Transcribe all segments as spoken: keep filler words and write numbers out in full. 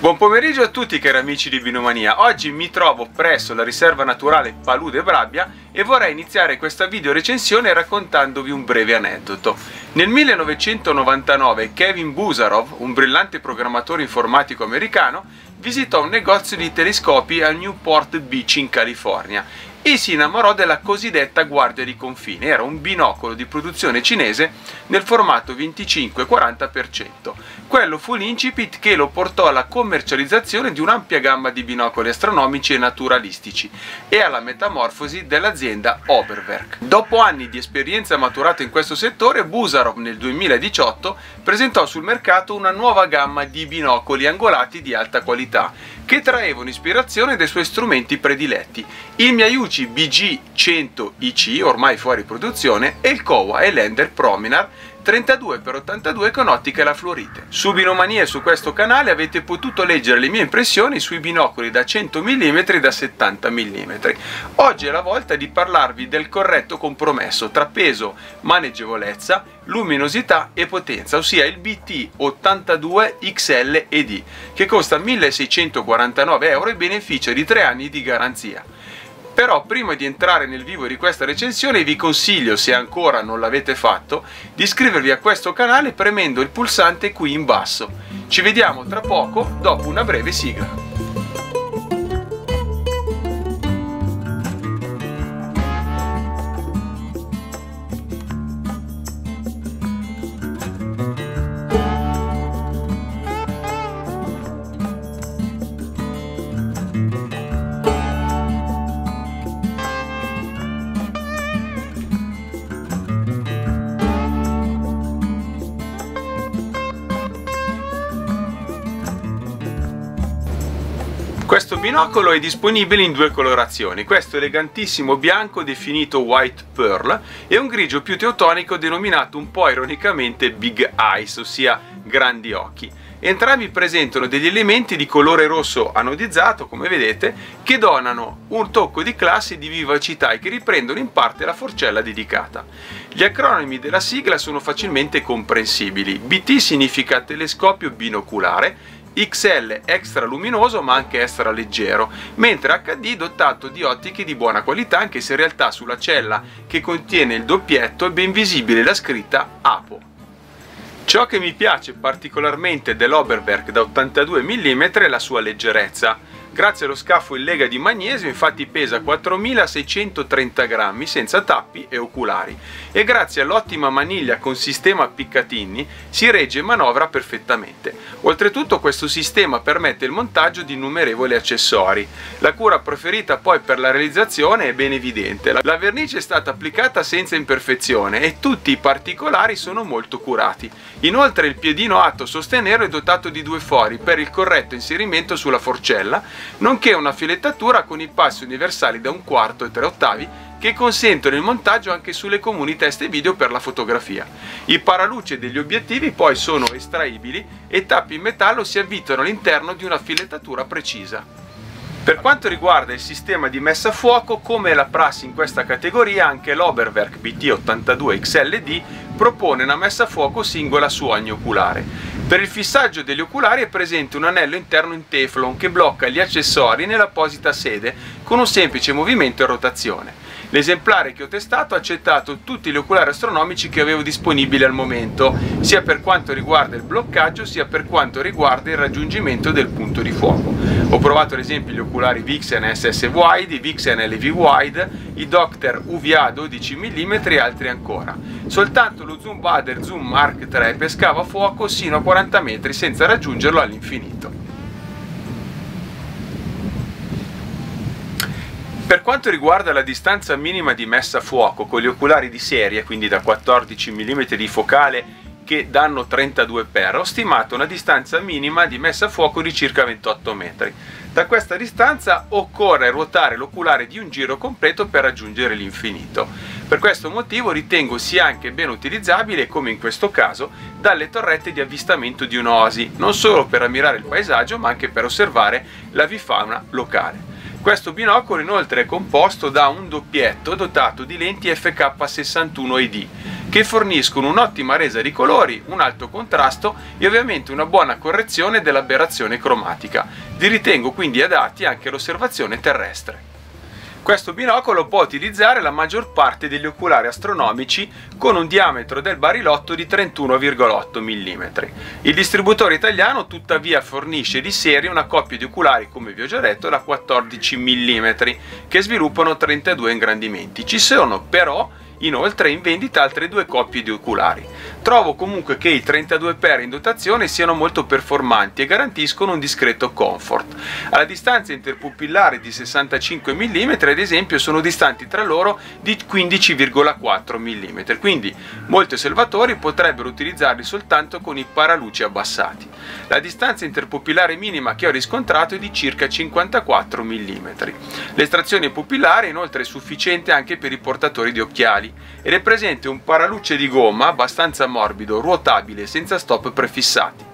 Buon pomeriggio a tutti cari amici di Binomania. Oggi mi trovo presso la riserva naturale Palude Brabbia e vorrei iniziare questa video recensione raccontandovi un breve aneddoto. Nel millenovecentonovantanove Kevin Busarow, un brillante programmatore informatico americano, visitò un negozio di telescopi a New Port Beach in California e si innamorò della cosiddetta guardia di confine. Era un binocolo di produzione cinese nel formato venticinque quaranta per cento. Quello fu l'incipit che lo portò alla commercializzazione di un'ampia gamma di binocoli astronomici e naturalistici e alla metamorfosi dell'azienda Oberwerk. Dopo anni di esperienza maturata in questo settore, Busarow nel duemiladiciotto presentò sul mercato una nuova gamma di binocoli angolati di alta qualità che traevano ispirazione dai suoi strumenti prediletti: il Miyauchi B J cento ic, ormai fuori produzione, e il Kowa Highlander Prominar trentadue per ottantadue con ottica alla fluorite. Su Binomania e su questo canale avete potuto leggere le mie impressioni sui binocoli da cento millimetri e da settanta millimetri. Oggi è la volta di parlarvi del corretto compromesso tra peso, maneggevolezza, luminosità e potenza, ossia il B T ottantadue X L E D, che costa milleseicentoquarantanove euro e beneficia di tre anni di garanzia. Però prima di entrare nel vivo di questa recensione vi consiglio, se ancora non l'avete fatto, di iscrivervi a questo canale premendo il pulsante qui in basso. Ci vediamo tra poco dopo una breve sigla. Questo binocolo è disponibile in due colorazioni, questo elegantissimo bianco definito White Pearl e un grigio più teotonico denominato un po' ironicamente Big Eyes, ossia grandi occhi. Entrambi presentano degli elementi di colore rosso anodizzato, come vedete, che donano un tocco di classe e di vivacità e che riprendono in parte la forcella dedicata. Gli acronimi della sigla sono facilmente comprensibili. B T significa telescopio binoculare, X L extra luminoso ma anche extra leggero, mentre H D dotato di ottiche di buona qualità, anche se in realtà sulla cella che contiene il doppietto è ben visibile la scritta APO. Ciò che mi piace particolarmente dell'Oberwerk da ottantadue millimetri è la sua leggerezza. Grazie allo scafo in lega di magnesio infatti pesa quattromilaseicentotrenta grammi senza tappi e oculari e grazie all'ottima maniglia con sistema piccatinni si regge e manovra perfettamente. Oltretutto questo sistema permette il montaggio di innumerevoli accessori. La cura preferita poi per la realizzazione è ben evidente. La vernice è stata applicata senza imperfezione e tutti i particolari sono molto curati. Inoltre il piedino atto a sostenerlo è dotato di due fori per il corretto inserimento sulla forcella, nonché una filettatura con i passi universali da un quarto e tre ottavi che consentono il montaggio anche sulle comuni teste video per la fotografia. I paraluce degli obiettivi poi sono estraibili e i tappi in metallo si avvitano all'interno di una filettatura precisa. Per quanto riguarda il sistema di messa a fuoco, come la prassi in questa categoria, anche l'Oberwerk B T ottantadue X L E D propone una messa a fuoco singola su ogni oculare. Per il fissaggio degli oculari è presente un anello interno in teflon che blocca gli accessori nell'apposita sede con un semplice movimento e rotazione. L'esemplare che ho testato ha accettato tutti gli oculari astronomici che avevo disponibili al momento, sia per quanto riguarda il bloccaggio sia per quanto riguarda il raggiungimento del punto di fuoco. Ho provato ad esempio gli oculari Vixen S S-wide, i Vixen L V-wide, i Doctor U V A dodici millimetri e altri ancora. Soltanto lo zoom Baader Zoom Mark tre pescava fuoco sino a quaranta metri senza raggiungerlo all'infinito. Per quanto riguarda la distanza minima di messa a fuoco con gli oculari di serie, quindi da quattordici millimetri di focale che danno trentadue per, ho stimato una distanza minima di messa a fuoco di circa ventotto metri. Da questa distanza occorre ruotare l'oculare di un giro completo per raggiungere l'infinito. Per questo motivo ritengo sia anche ben utilizzabile, come in questo caso, dalle torrette di avvistamento di un'oasi, non solo per ammirare il paesaggio ma anche per osservare l'avifauna locale. Questo binocolo inoltre è composto da un doppietto dotato di lenti F K sessantuno E D che forniscono un'ottima resa di colori, un alto contrasto e ovviamente una buona correzione dell'aberrazione cromatica. Li ritengo quindi adatti anche all'osservazione terrestre. Questo binocolo può utilizzare la maggior parte degli oculari astronomici con un diametro del barilotto di trentuno virgola otto millimetri. Il distributore italiano tuttavia fornisce di serie una coppia di oculari, come vi ho già detto, da quattordici millimetri che sviluppano trentadue ingrandimenti. Ci sono però inoltre in vendita altre due coppie di oculari. Trovo comunque che i trentadue per in dotazione siano molto performanti e garantiscono un discreto comfort. Alla distanza interpupillare di sessantacinque millimetri ad esempio sono distanti tra loro di quindici virgola quattro millimetri, quindi molti osservatori potrebbero utilizzarli soltanto con i paraluci abbassati. La distanza interpupillare minima che ho riscontrato è di circa cinquantaquattro millimetri. L'estrazione pupillare inoltre è sufficiente anche per i portatori di occhiali ed è presente un paraluce di gomma abbastanza morbido, ruotabile, senza stop prefissati.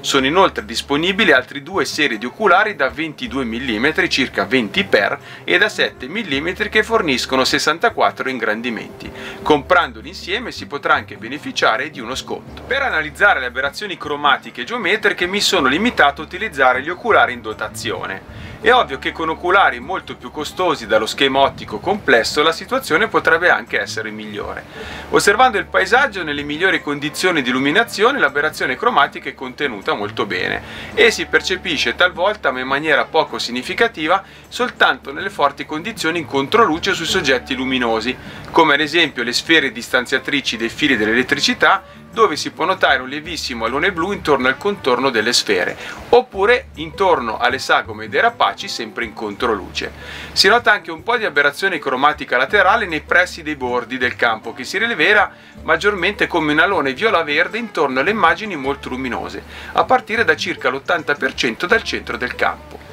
Sono inoltre disponibili altre due serie di oculari da ventidue millimetri circa venti per e da sette millimetri che forniscono sessantaquattro ingrandimenti. Comprandoli insieme si potrà anche beneficiare di uno sconto. Per analizzare le aberrazioni cromatiche e geometriche mi sono limitato a utilizzare gli oculari in dotazione. È ovvio che con oculari molto più costosi dallo schema ottico complesso la situazione potrebbe anche essere migliore. Osservando il paesaggio nelle migliori condizioni di illuminazione l'aberrazione cromatica è contenuta molto bene e si percepisce talvolta, ma in maniera poco significativa, soltanto nelle forti condizioni in controluce sui soggetti luminosi, come ad esempio le sfere distanziatrici dei fili dell'elettricità, dove si può notare un lievissimo alone blu intorno al contorno delle sfere, oppure intorno alle sagome dei rapaci sempre in controluce. Si nota anche un po' di aberrazione cromatica laterale nei pressi dei bordi del campo, che si rivela maggiormente come un alone viola-verde intorno alle immagini molto luminose, a partire da circa l'ottanta per cento dal centro del campo.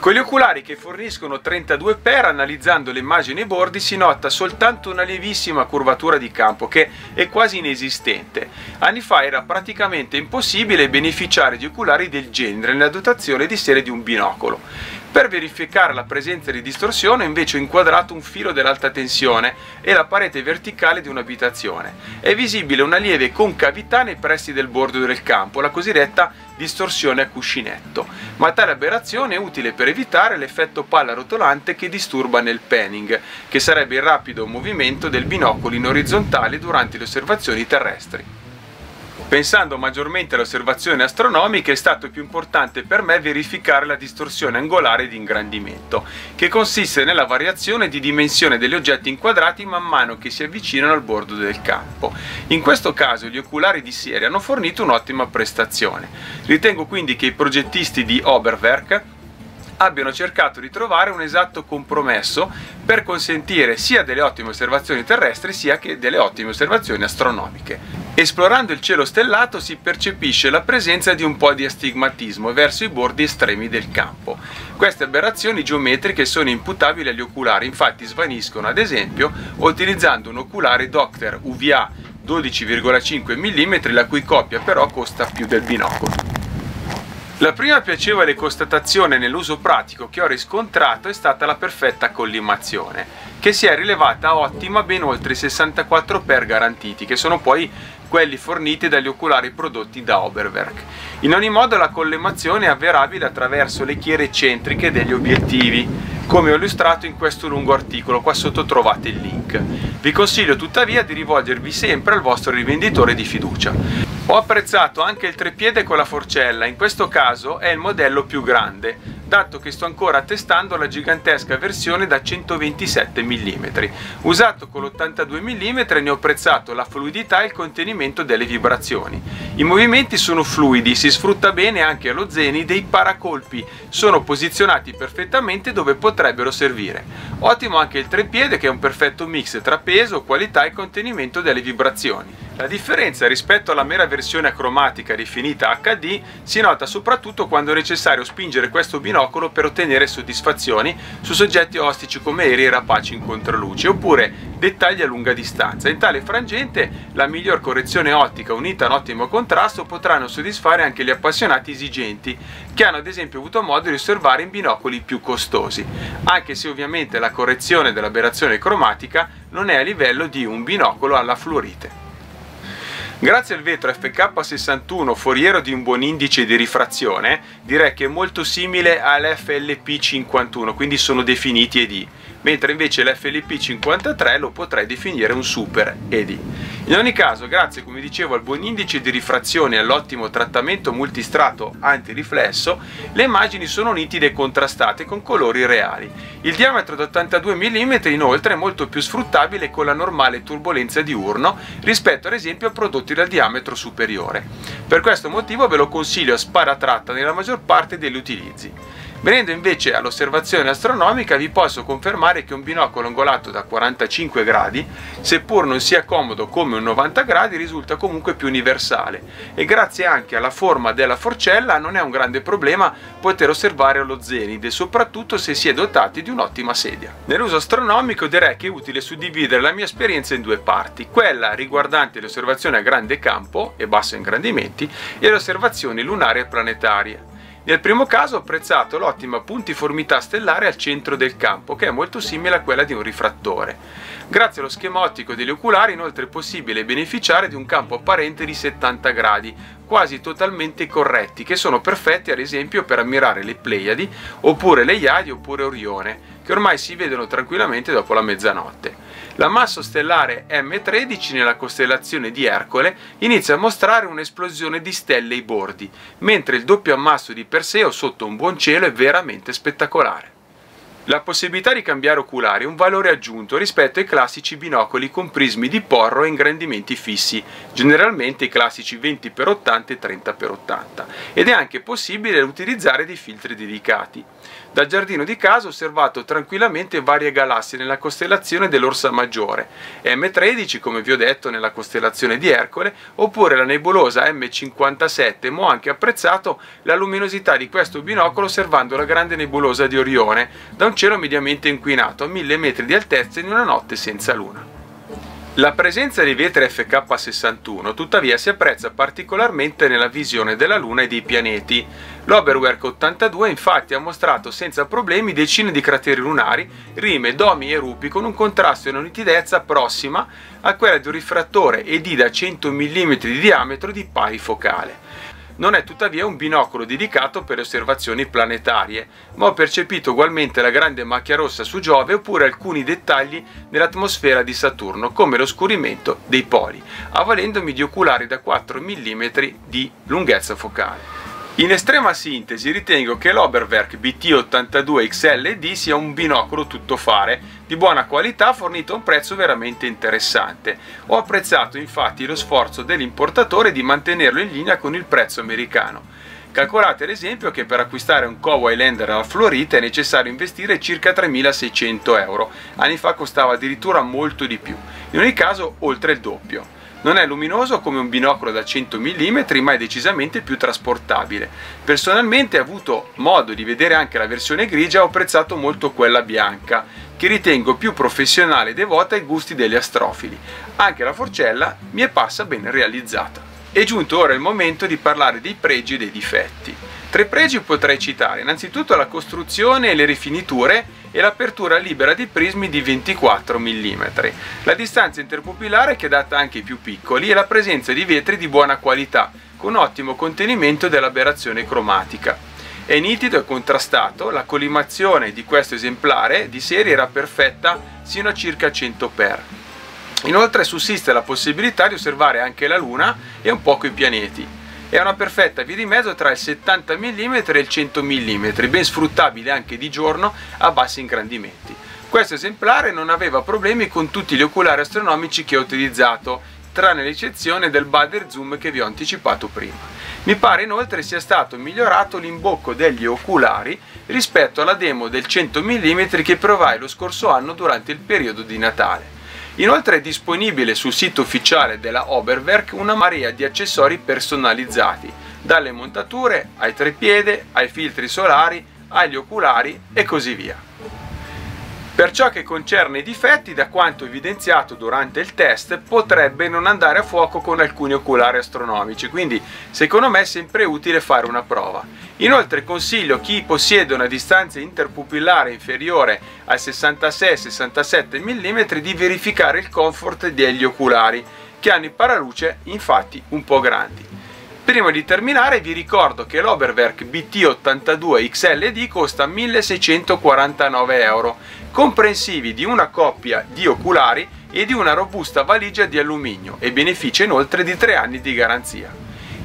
Con gli oculari che forniscono trentadue per, analizzando le immagini ai bordi si nota soltanto una lievissima curvatura di campo che è quasi inesistente. Anni fa era praticamente impossibile beneficiare di oculari del genere nella dotazione di serie di un binocolo. Per verificare la presenza di distorsione invece ho inquadrato un filo dell'alta tensione e la parete verticale di un'abitazione. È visibile una lieve concavità nei pressi del bordo del campo, la cosiddetta distorsione a cuscinetto, ma tale aberrazione è utile per evitare l'effetto palla rotolante che disturba nel panning, che sarebbe il rapido movimento del binocolo in orizzontale durante le osservazioni terrestri. Pensando maggiormente alle osservazioni astronomiche è stato più importante per me verificare la distorsione angolare di ingrandimento, che consiste nella variazione di dimensione degli oggetti inquadrati man mano che si avvicinano al bordo del campo. In questo caso gli oculari di serie hanno fornito un'ottima prestazione. Ritengo quindi che i progettisti di Oberwerk abbiano cercato di trovare un esatto compromesso per consentire sia delle ottime osservazioni terrestri sia che delle ottime osservazioni astronomiche. Esplorando il cielo stellato si percepisce la presenza di un po' di astigmatismo verso i bordi estremi del campo. Queste aberrazioni geometriche sono imputabili agli oculari, infatti svaniscono ad esempio utilizzando un oculare Doctor U V A dodici virgola cinque millimetri la cui coppia però costa più del binocolo. La prima piacevole constatazione nell'uso pratico che ho riscontrato è stata la perfetta collimazione, che si è rilevata ottima ben oltre i sessantaquattro per garantiti, che sono poi quelli forniti dagli oculari prodotti da Oberwerk. In ogni modo la collimazione è avverabile attraverso le chiere eccentriche degli obiettivi, come ho illustrato in questo lungo articolo, qua sotto trovate il link. Vi consiglio tuttavia di rivolgervi sempre al vostro rivenditore di fiducia. Ho apprezzato anche il treppiede con la forcella, in questo caso è il modello più grande, dato che sto ancora testando la gigantesca versione da centoventisette millimetri. Usato con l'ottantadue millimetri ne ho apprezzato la fluidità e il contenimento delle vibrazioni. I movimenti sono fluidi, si sfrutta bene anche allo zeni dei paracolpi, sono posizionati perfettamente dove potrebbero servire. Ottimo anche il treppiede che è un perfetto mix tra peso, qualità e contenimento delle vibrazioni. La differenza rispetto alla mera versione acromatica rifinita acca di si nota soprattutto quando è necessario spingere questo binocolo per ottenere soddisfazioni su soggetti ostici come aerei e rapaci in contraluce, oppure dettagli a lunga distanza. In tale frangente la miglior correzione ottica unita a un ottimo contrasto potranno soddisfare anche gli appassionati esigenti, che hanno ad esempio avuto modo di osservare in binocoli più costosi, anche se ovviamente la correzione dell'aberrazione cromatica non è a livello di un binocolo alla fluorite. Grazie al vetro F K sessantuno foriero di un buon indice di rifrazione, direi che è molto simile all'F L P cinquantuno, quindi sono definiti E D, mentre invece l'F L P cinquantatré lo potrei definire un super E D. In ogni caso, grazie come dicevo al buon indice di rifrazione e all'ottimo trattamento multistrato antiriflesso, le immagini sono nitide e contrastate con colori reali. Il diametro da ottantadue millimetri inoltre è molto più sfruttabile con la normale turbolenza diurno rispetto ad esempio a prodotti dal diametro superiore. Per questo motivo ve lo consiglio a spada tratta nella maggior parte degli utilizzi. Venendo invece all'osservazione astronomica, vi posso confermare che un binocolo angolato da quarantacinque gradi, seppur non sia comodo come un novanta gradi, risulta comunque più universale, e grazie anche alla forma della forcella non è un grande problema poter osservare lo zenide, soprattutto se si è dotati di un'ottima sedia. Nell'uso astronomico direi che è utile suddividere la mia esperienza in due parti, quella riguardante le osservazioni a grande campo e basso ingrandimenti e le osservazioni lunari e planetarie. Nel primo caso ho apprezzato l'ottima puntiformità stellare al centro del campo, che è molto simile a quella di un rifrattore. Grazie allo schema ottico degli oculari inoltre è possibile beneficiare di un campo apparente di settanta gradi, quasi totalmente corretti, che sono perfetti ad esempio per ammirare le Pleiadi, oppure le Iadi oppure Orione, che ormai si vedono tranquillamente dopo la mezzanotte. L'ammasso stellare M tredici nella costellazione di Ercole inizia a mostrare un'esplosione di stelle ai bordi, mentre il doppio ammasso di Perseo sotto un buon cielo è veramente spettacolare. La possibilità di cambiare oculari è un valore aggiunto rispetto ai classici binocoli con prismi di porro e ingrandimenti fissi, generalmente i classici venti per ottanta e trenta per ottanta, ed è anche possibile utilizzare dei filtri dedicati. Dal giardino di casa ho osservato tranquillamente varie galassie nella costellazione dell'Orsa Maggiore, M tredici come vi ho detto nella costellazione di Ercole, oppure la nebulosa M cinquantasette, ma ho anche apprezzato la luminosità di questo binocolo osservando la grande nebulosa di Orione, da un cielo mediamente inquinato a mille metri di altezza in una notte senza luna. La presenza di vetri F K sessantuno tuttavia si apprezza particolarmente nella visione della Luna e dei pianeti. L'Oberwerk ottantadue infatti ha mostrato senza problemi decine di crateri lunari, rime, domi e rupi con un contrasto e una nitidezza prossima a quella di un rifrattore E D da cento millimetri di diametro di pari focale. Non è tuttavia un binocolo dedicato per le osservazioni planetarie, ma ho percepito ugualmente la grande macchia rossa su Giove oppure alcuni dettagli nell'atmosfera di Saturno, come l'oscurimento dei poli, avvalendomi di oculari da quattro millimetri di lunghezza focale. In estrema sintesi ritengo che l'Oberwerk B T ottantadue X L E D sia un binocolo tuttofare, di buona qualità fornito a un prezzo veramente interessante. Ho apprezzato infatti lo sforzo dell'importatore di mantenerlo in linea con il prezzo americano. Calcolate ad esempio che per acquistare un Kowa Highlander alla fluorite è necessario investire circa tremilaseicento euro, anni fa costava addirittura molto di più, in ogni caso oltre il doppio. Non è luminoso come un binocolo da cento millimetri, ma è decisamente più trasportabile. Personalmente, avuto modo di vedere anche la versione grigia, ho apprezzato molto quella bianca, che ritengo più professionale e devota ai gusti degli astrofili. Anche la forcella mi è parsa ben realizzata. È giunto ora il momento di parlare dei pregi e dei difetti. Tre pregi potrei citare, innanzitutto la costruzione e le rifiniture, e l'apertura libera di prismi di ventiquattro millimetri, la distanza interpupillare che è data anche ai più piccoli e la presenza di vetri di buona qualità, con ottimo contenimento dell'aberrazione cromatica. È nitido e contrastato, la collimazione di questo esemplare di serie era perfetta sino a circa cento per. Inoltre sussiste la possibilità di osservare anche la Luna e un poco i pianeti. È una perfetta via di mezzo tra il settanta millimetri e il cento millimetri, ben sfruttabile anche di giorno a bassi ingrandimenti. Questo esemplare non aveva problemi con tutti gli oculari astronomici che ho utilizzato, tranne l'eccezione del Baader Zoom che vi ho anticipato prima. Mi pare inoltre sia stato migliorato l'imbocco degli oculari rispetto alla demo del cento millimetri che provai lo scorso anno durante il periodo di Natale. Inoltre è disponibile sul sito ufficiale della Oberwerk una marea di accessori personalizzati, dalle montature ai treppiede, ai filtri solari, agli oculari e così via. Per ciò che concerne i difetti, da quanto evidenziato durante il test, potrebbe non andare a fuoco con alcuni oculari astronomici, quindi secondo me è sempre utile fare una prova. Inoltre consiglio chi possiede una distanza interpupillare inferiore ai sessantasei sessantasette millimetri di verificare il comfort degli oculari, che hanno i paraluce infatti un po' grandi. Prima di terminare vi ricordo che l'Oberwerk B T ottantadue X L E D costa milleseicentoquarantanove euro, comprensivi di una coppia di oculari e di una robusta valigia di alluminio, e beneficia inoltre di tre anni di garanzia.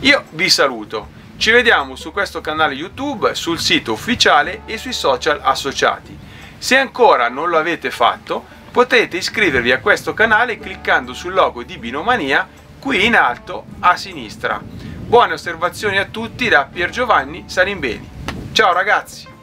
Io vi saluto, ci vediamo su questo canale YouTube, sul sito ufficiale e sui social associati. Se ancora non lo avete fatto, potete iscrivervi a questo canale cliccando sul logo di Binomania qui in alto a sinistra. Buone osservazioni a tutti da Pier Giovanni Salimbeni. Ciao ragazzi!